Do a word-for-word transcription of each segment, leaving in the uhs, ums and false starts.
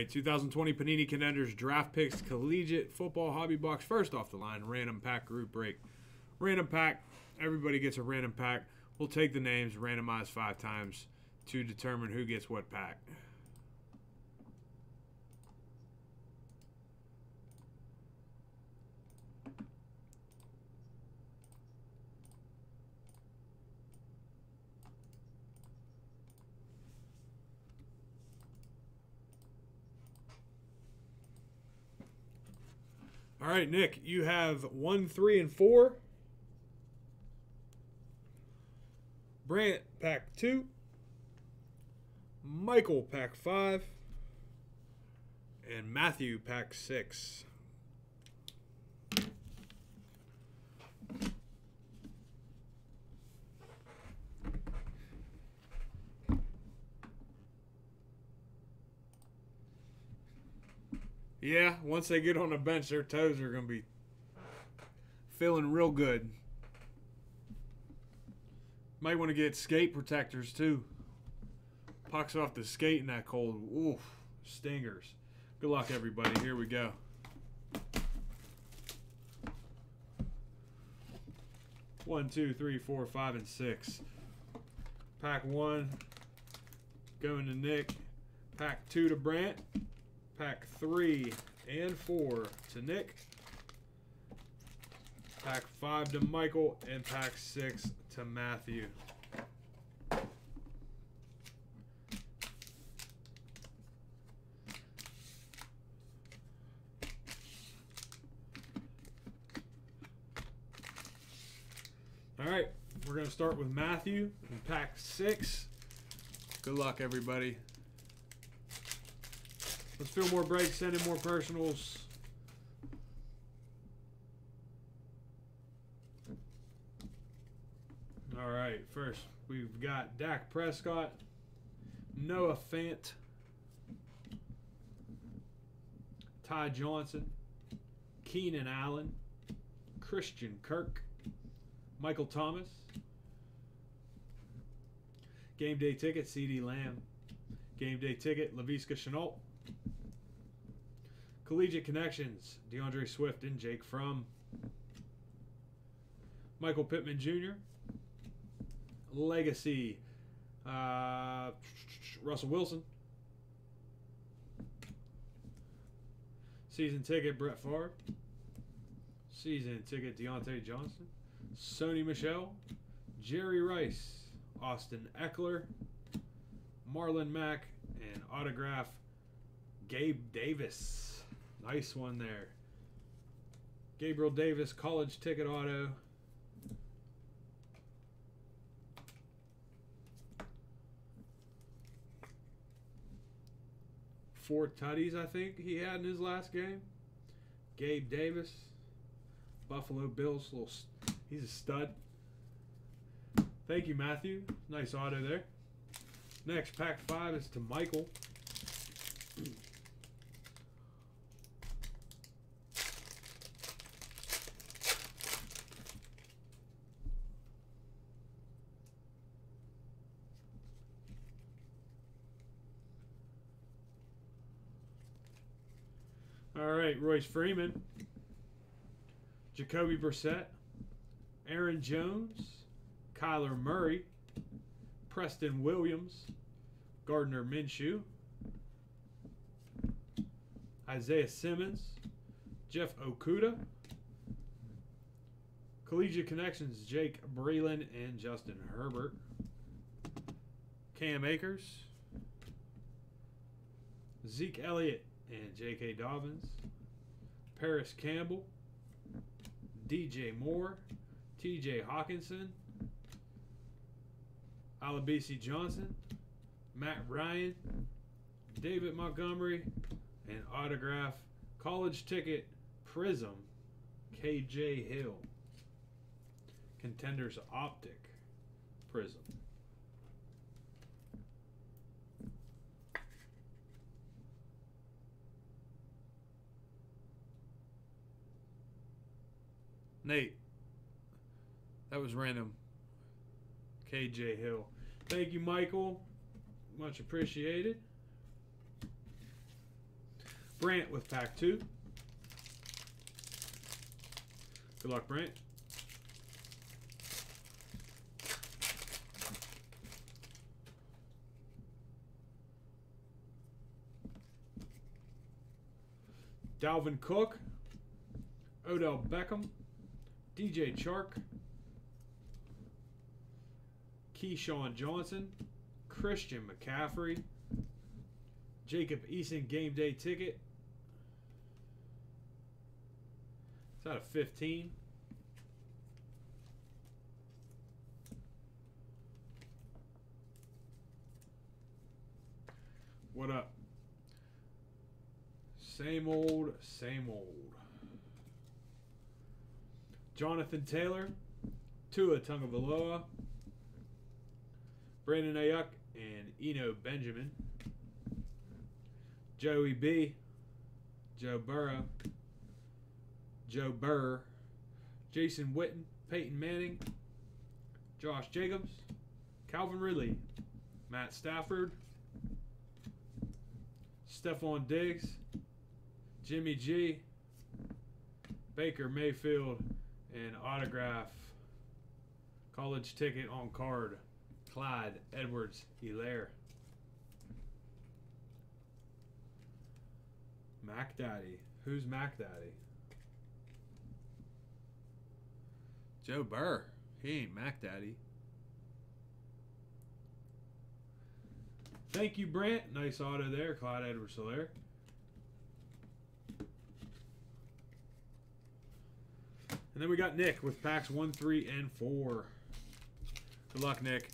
right, two thousand twenty Panini Contenders Draft Picks Collegiate Football Hobby Box. First off the line, random pack group break. Random pack. Everybody gets a random pack. We'll take the names, randomize five times to determine who gets what pack. All right, Nick, you have one, three, and four. Brant, pack two. Michael, pack five. And Matthew, pack six. Yeah, once they get on the bench, their toes are going to be feeling real good. Might want to get skate protectors, too. Pucks off the skate in that cold. Oof, stingers. Good luck, everybody. Here we go. One, two, three, four, five, and six. Pack one going to Nick. Pack two to Brant. Pack three and four to Nick. Pack five to Michael, and pack six to Matthew. All right, we're gonna start with Matthew in pack six. Good luck, everybody. Let's fill more breaks, send in more personals. All right, first we've got Dak Prescott, Noah Fant, Ty Johnson, Keenan Allen, Christian Kirk, Michael Thomas, game day ticket C D. Lamb, game day ticket LaViska Chennault, Collegiate Connections, DeAndre Swift and Jake Fromm, Michael Pittman Junior Legacy, uh, Russell Wilson, Season Ticket, Brett Favre, Season Ticket, Deontay Johnson, Sony Michelle, Jerry Rice, Austin Eckler, Marlon Mack, and autograph, Gabe Davis. Nice one there. Gabriel Davis, college ticket auto. Four tutties, I think he had in his last game. Gabe Davis, Buffalo Bills. Little, he's a stud. Thank you, Matthew. Nice auto there. Next, pack five is to Michael. All right, Royce Freeman, Jacoby Brissett, Aaron Jones, Kyler Murray, Preston Williams, Gardner Minshew, Isaiah Simmons, Jeff Okuda, Collegiate Connections, Jake Breland and Justin Herbert, Cam Akers, Zeke Elliott, and J K. Dobbins, Paris Campbell, D J Moore, T J Hawkinson, Alabisi Johnson, Matt Ryan, David Montgomery, and autograph college ticket Prism, K J Hill, Contenders Optic Prism. Nate, that was random. K J Hill. Thank you, Michael. Much appreciated. Brant with pack two. Good luck, Brant. Dalvin Cook, Odell Beckham, D J Chark, Keyshawn Johnson, Christian McCaffrey, Jacob Eason game day ticket. It's out of fifteen. What up? Same old, same old. Jonathan Taylor, Tua Tagovailoa, Brandon Ayuk, and Eno Benjamin. Joey B, Joe Burrow, Joe Burr, Jason Witten, Peyton Manning, Josh Jacobs, Calvin Ridley, Matt Stafford, Stephon Diggs, Jimmy G, Baker Mayfield, and autograph college ticket on card, Clyde Edwards-Hilaire. Mac Daddy. Who's Mac Daddy? Joe Burr. He ain't Mac Daddy. Thank you, Brent. Nice auto there, Clyde Edwards-Hilaire. And then we got Nick with packs one, three, and four. Good luck, Nick.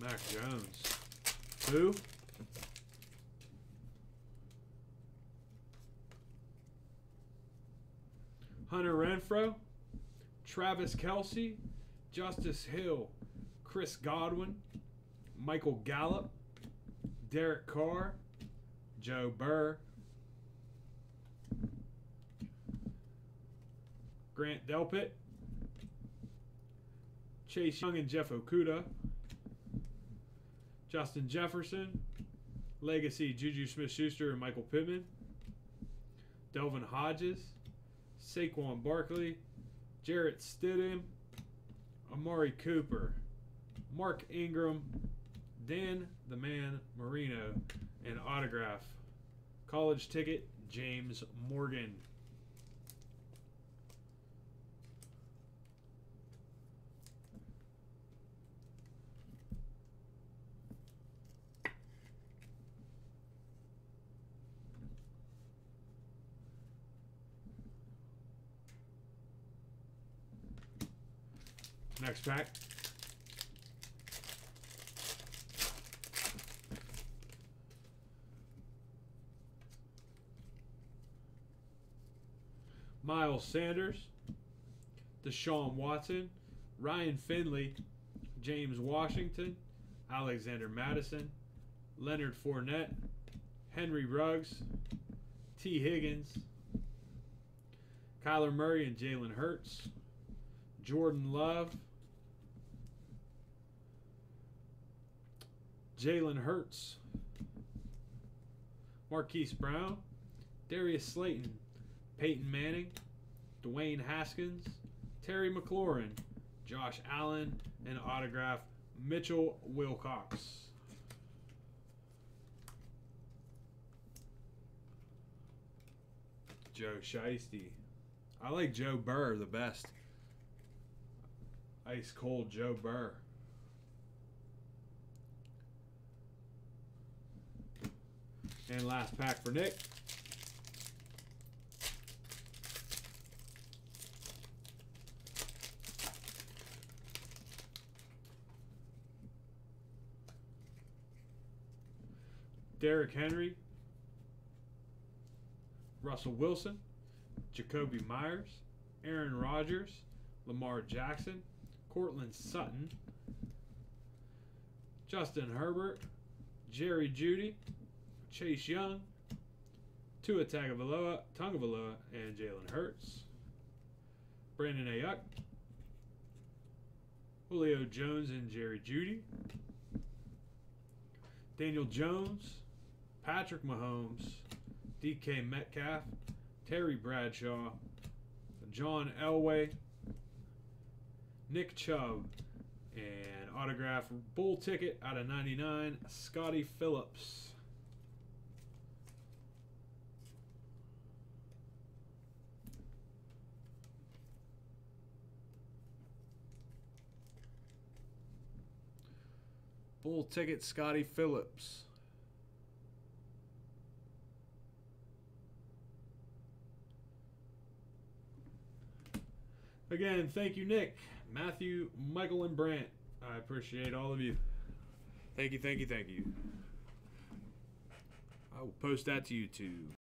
Mac Jones. Two. Hunter Renfrow, Travis Kelce, Justice Hill, Chris Godwin, Michael Gallup, Derek Carr, Joe Burr, Grant Delpit, Chase Young and Jeff Okuda, Justin Jefferson, Legacy Juju Smith-Schuster and Michael Pittman, Delvin Hodges, Saquon Barkley, Jarrett Stidham, Amari Cooper, Mark Ingram, Dan the Man Marino, and autograph college ticket, James Morgan. Next pack. Miles Sanders, Deshaun Watson, Ryan Finley, James Washington, Alexander Madison, Leonard Fournette, Henry Ruggs, T. Higgins, Kyler Murray and Jalen Hurts, Jordan Love, Jalen Hurts, Marquise Brown, Darius Slayton, Peyton Manning, Dwayne Haskins, Terry McLaurin, Josh Allen, and autograph Mitchell Wilcox. Joe Shiesty. I like Joe Burr the best. Ice cold Joe Burr. And last pack for Nick. Derrick Henry, Russell Wilson, Jacoby Myers, Aaron Rodgers, Lamar Jackson, Cortland Sutton, Justin Herbert, Jerry Jeudy, Chase Young, Tua Tagovailoa, Tongavaloa, and Jalen Hurts, Brandon Ayuk, Julio Jones and Jerry Jeudy, Daniel Jones, Patrick Mahomes, D K Metcalf, Terry Bradshaw, John Elway, Nick Chubb, and autograph bull ticket out of ninety-nine, Scotty Phillips. Bull ticket, Scotty Phillips. Again, thank you, Nick, Matthew, Michael, and Brant. I appreciate all of you. Thank you, thank you, thank you. I will post that to YouTube.